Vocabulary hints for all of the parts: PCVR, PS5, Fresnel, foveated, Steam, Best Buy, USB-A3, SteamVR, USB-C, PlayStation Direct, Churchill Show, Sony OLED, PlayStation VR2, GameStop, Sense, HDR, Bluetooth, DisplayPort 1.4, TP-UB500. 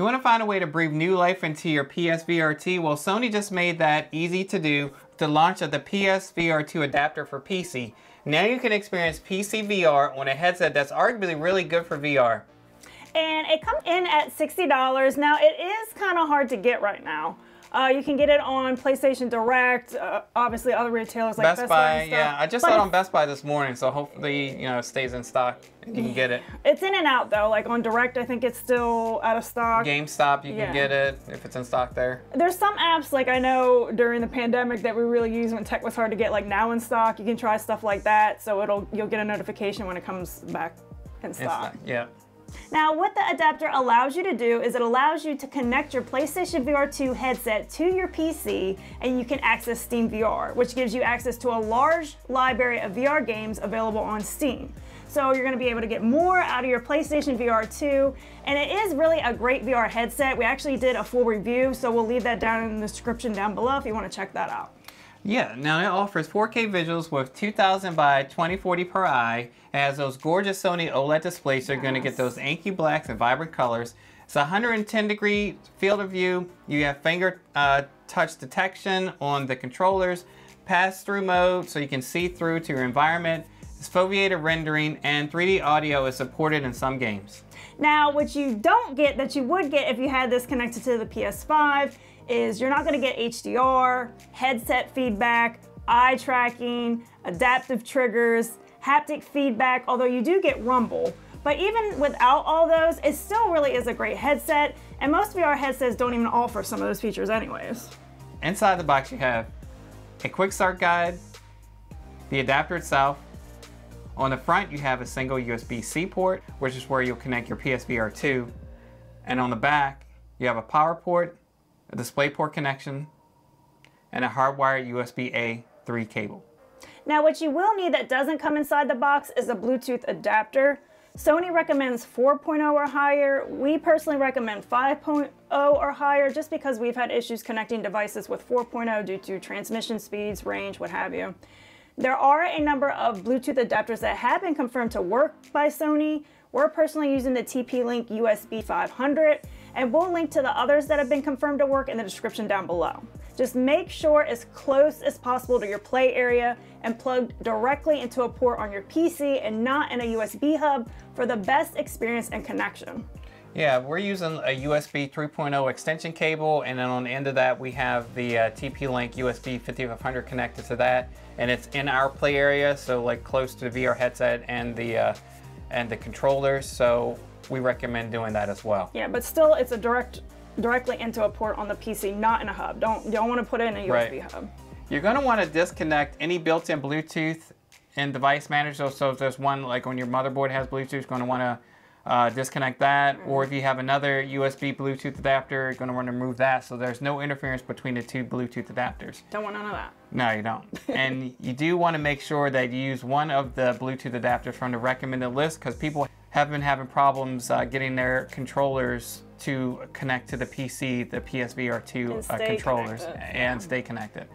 You want to find a way to breathe new life into your PSVR2? Well, Sony just made that easy to do with the launch of the PSVR2 adapter for PC. Now you can experience PC VR on a headset that's arguably really good for VR. And it comes in at $60. Now, it is kind of hard to get right now. You can get it on PlayStation Direct, obviously other retailers like Best Buy and stuff. Yeah, I just saw it on Best Buy this morning, so hopefully, you know, it stays in stock and you can get it. It's in and out though, like on Direct I think it's still out of stock. GameStop, you can get it if it's in stock there. There's some apps, like I know during the pandemic that we really used when tech was hard to get, like Now in Stock. You can try stuff like that, so you'll get a notification when it comes back in stock. Yeah. Now, what the adapter allows you to do is it allows you to connect your PlayStation VR2 headset to your PC, and you can access SteamVR, which gives you access to a large library of VR games available on Steam. So you're going to be able to get more out of your PlayStation VR2, and it is really a great VR headset. We actually did a full review, so we'll leave that down in the description down below if you want to check that out. Yeah, now it offers 4K visuals with 2000 by 2040 per eye. It has those gorgeous Sony OLED displays, so you're going to get those inky blacks and vibrant colors. It's 110-degree field of view. You have finger touch detection on the controllers, pass-through mode, so you can see through to your environment. It's foveated rendering, and 3D audio is supported in some games. Now, what you don't get that you would get if you had this connected to the PS5 is you're not going to get HDR, headset feedback, eye tracking, adaptive triggers, haptic feedback, although you do get rumble. But even without all those, it still really is a great headset, and most VR headsets don't even offer some of those features anyways. Inside the box you have a quick start guide, the adapter itself. On the front you have a single USB-C port, which is where you'll connect your PSVR2, and on the back you have a power port, a DisplayPort connection, and a hardwired USB-A3 cable. Now, what you will need that doesn't come inside the box is a Bluetooth adapter. Sony recommends 4.0 or higher. We personally recommend 5.0 or higher just because we've had issues connecting devices with 4.0 due to transmission speeds, range, what have you. There are a number of Bluetooth adapters that have been confirmed to work by Sony. We're personally using the TP-Link USB 500. And we'll link to the others that have been confirmed to work in the description down below. Just make sure it's close as possible to your play area and plugged directly into a port on your PC and not in a USB hub for the best experience and connection. Yeah, we're using a USB 3.0 extension cable, and then on the end of that we have the TP-Link USB 5500 connected to that, and it's in our play area, so like close to the VR headset and the controllers. So we recommend doing that as well. Yeah, but still it's a directly into a port on the PC, not in a hub. Don't want to put it in a USB hub. You're going to want to disconnect any built-in Bluetooth and device manager. So if there's one like on your motherboard has Bluetooth, you're going to want to disconnect that. Or if you have another USB Bluetooth adapter, you're going to want to remove that. So there's no interference between the two Bluetooth adapters. Don't want none of that. No, you don't. And you do want to make sure that you use one of the Bluetooth adapters from the recommended list, because people have been having problems getting their controllers to connect to the PC, the PSVR2 controllers, and stay connected.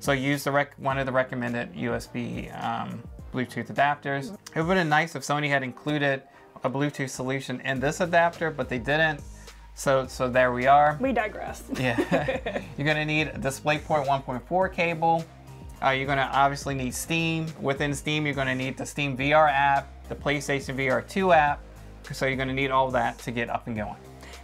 So use the one of the recommended USB Bluetooth adapters. It would have been nice if Sony had included a Bluetooth solution in this adapter, but they didn't. So there we are. We digress. Yeah. You're gonna need a DisplayPort 1.4 cable. You're gonna obviously need Steam. Within Steam, you're gonna need the Steam VR app, the PlayStation VR2 app, so you're gonna need all that to get up and going.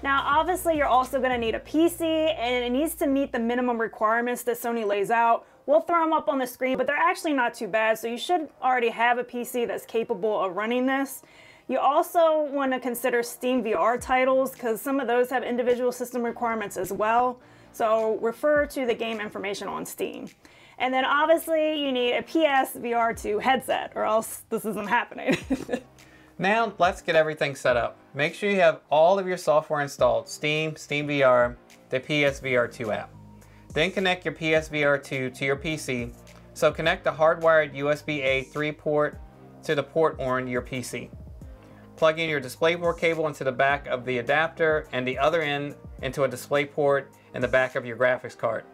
Now, obviously, you're also gonna need a PC, and it needs to meet the minimum requirements that Sony lays out. We'll throw them up on the screen, but they're actually not too bad, so you should already have a PC that's capable of running this. You also wanna consider Steam VR titles, because some of those have individual system requirements as well, so refer to the game information on Steam. And then obviously you need a PSVR2 headset, or else this isn't happening. Now let's get everything set up. Make sure you have all of your software installed: Steam, SteamVR, the PSVR2 app. Then connect your PSVR2 to your PC. So connect the hardwired USB-A3 port to the port on your PC. Plug in your DisplayPort cable into the back of the adapter and the other end into a DisplayPort in the back of your graphics card.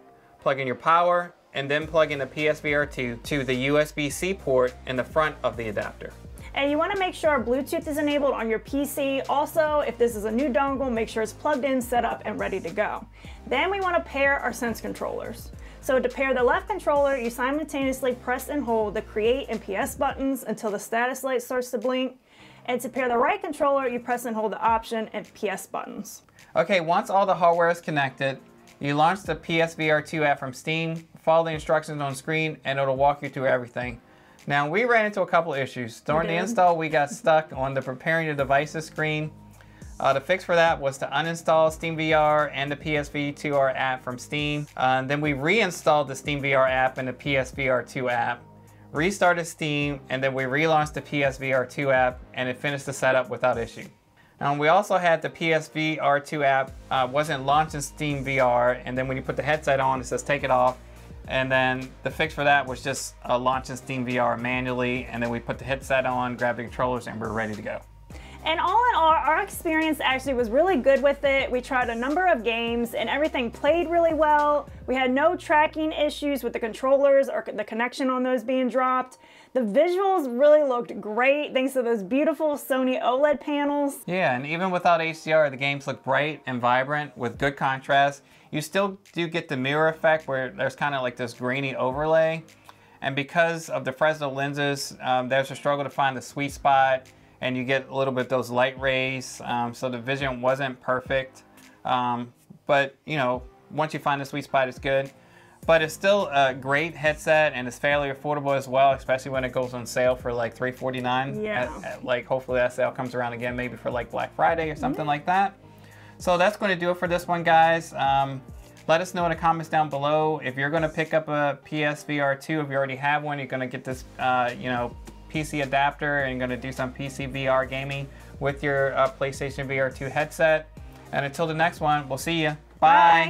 Plug in your power, and then plug in the PSVR2 to the USB-C port in the front of the adapter. and you want to make sure Bluetooth is enabled on your PC. Also, if this is a new dongle, make sure it's plugged in, set up, and ready to go. Then we want to pair our Sense controllers. So to pair the left controller, you simultaneously press and hold the Create and PS buttons until the status light starts to blink. And to pair the right controller, you press and hold the Option and PS buttons. Okay, once all the hardware is connected, you launch the PSVR2 app from Steam, follow the instructions on screen, and it'll walk you through everything. Now, we ran into a couple issues. During the install, we got stuck on the preparing the devices screen. The fix for that was to uninstall SteamVR and the PSVR2 app from Steam. Then we reinstalled the SteamVR app and the PSVR2 app, restarted Steam, and then we relaunched the PSVR2 app, and it finished the setup without issue. We also had the PSVR2 app wasn't launching SteamVR, and then when you put the headset on, it says take it off. And then the fix for that was just launching SteamVR manually, and then we put the headset on, grabbed the controllers, and we're ready to go. And all in all, our experience actually was really good with it. We tried a number of games and everything played really well. We had no tracking issues with the controllers or the connection on those being dropped. The visuals really looked great thanks to those beautiful Sony OLED panels. Yeah, and even without HDR, the games look bright and vibrant with good contrast. You still do get the mirror effect where there's kind of like this grainy overlay. And because of the Fresnel lenses, there's a struggle to find the sweet spot, and you get a little bit of those light rays, so the vision wasn't perfect. But you know, once you find the sweet spot, it's good. But it's still a great headset, and it's fairly affordable as well, especially when it goes on sale for like $349. Yeah. Like hopefully that sale comes around again, maybe for like Black Friday or something like that. So that's going to do it for this one, guys. Let us know in the comments down below if you're going to pick up a PSVR2. If you already have one, you're going to get this, you know, PC adapter, and going to do some PC VR gaming with your PlayStation VR2 headset. And until the next one, we'll see you. Bye.